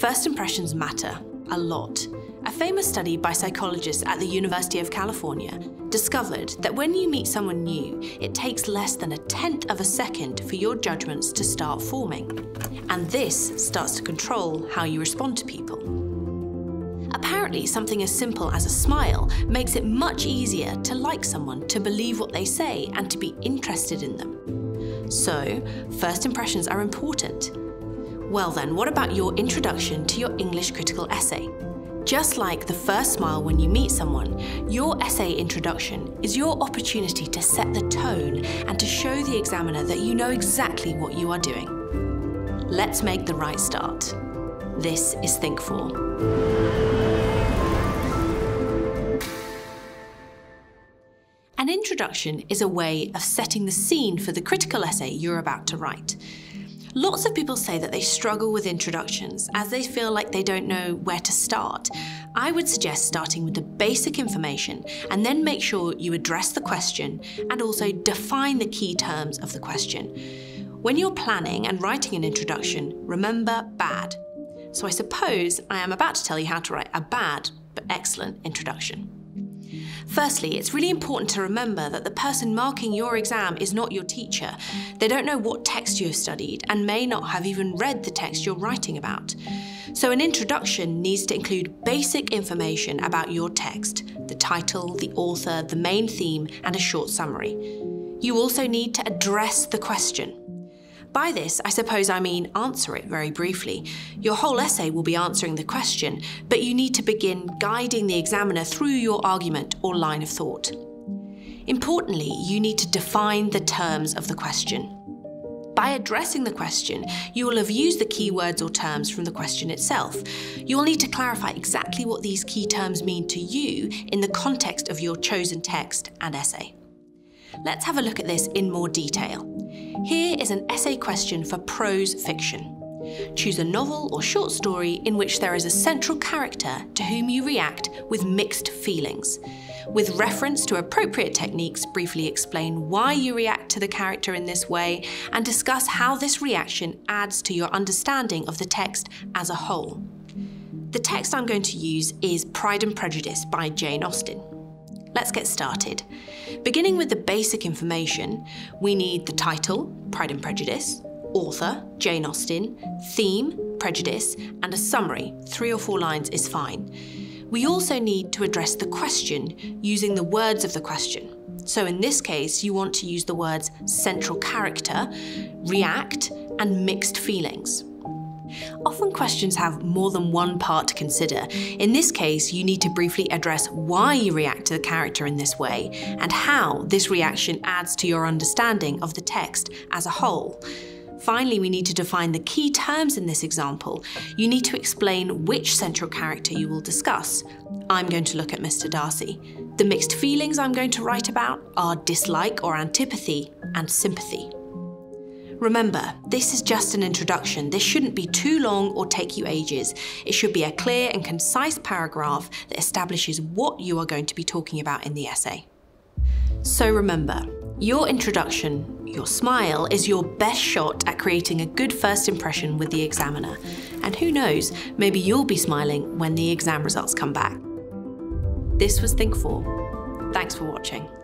First impressions matter a lot. A famous study by psychologists at the University of California discovered that when you meet someone new, it takes less than 1/10 of a second for your judgments to start forming. And this starts to control how you respond to people. Apparently, something as simple as a smile makes it much easier to like someone, to believe what they say, and to be interested in them. So, first impressions are important. Well then, what about your introduction to your English critical essay? Just like the first smile when you meet someone, your essay introduction is your opportunity to set the tone and to show the examiner that you know exactly what you are doing. Let's make the right start. This is ThinkFour. An introduction is a way of setting the scene for the critical essay you're about to write. Lots of people say that they struggle with introductions as they feel like they don't know where to start. I would suggest starting with the basic information and then make sure you address the question and also define the key terms of the question. When you're planning and writing an introduction, remember bad. So I suppose I am about to tell you how to write a bad but excellent introduction. Firstly, it's really important to remember that the person marking your exam is not your teacher. They don't know what text you have studied and may not have even read the text you're writing about. So an introduction needs to include basic information about your text, the title, the author, the main theme, and a short summary. You also need to address the question. By this, I suppose I mean answer it very briefly. Your whole essay will be answering the question, but you need to begin guiding the examiner through your argument or line of thought. Importantly, you need to define the terms of the question. By addressing the question, you will have used the keywords or terms from the question itself. You will need to clarify exactly what these key terms mean to you in the context of your chosen text and essay. Let's have a look at this in more detail. Here is an essay question for prose fiction. Choose a novel or short story in which there is a central character to whom you react with mixed feelings. With reference to appropriate techniques, briefly explain why you react to the character in this way and discuss how this reaction adds to your understanding of the text as a whole. The text I'm going to use is Pride and Prejudice by Jane Austen. Let's get started. Beginning with the basic information, we need the title, Pride and Prejudice, author, Jane Austen, theme, prejudice, and a summary, 3 or 4 lines is fine. We also need to address the question using the words of the question. So in this case, you want to use the words central character, react, and mixed feelings. Often questions have more than one part to consider. In this case, you need to briefly address why you react to the character in this way and how this reaction adds to your understanding of the text as a whole. Finally, we need to define the key terms in this example. You need to explain which central character you will discuss. I'm going to look at Mr. Darcy. The mixed feelings I'm going to write about are dislike or antipathy and sympathy. Remember, this is just an introduction. This shouldn't be too long or take you ages. It should be a clear and concise paragraph that establishes what you are going to be talking about in the essay. So remember, your introduction, your smile, is your best shot at creating a good first impression with the examiner. And who knows, maybe you'll be smiling when the exam results come back. This was ThinkFour. Thanks for watching.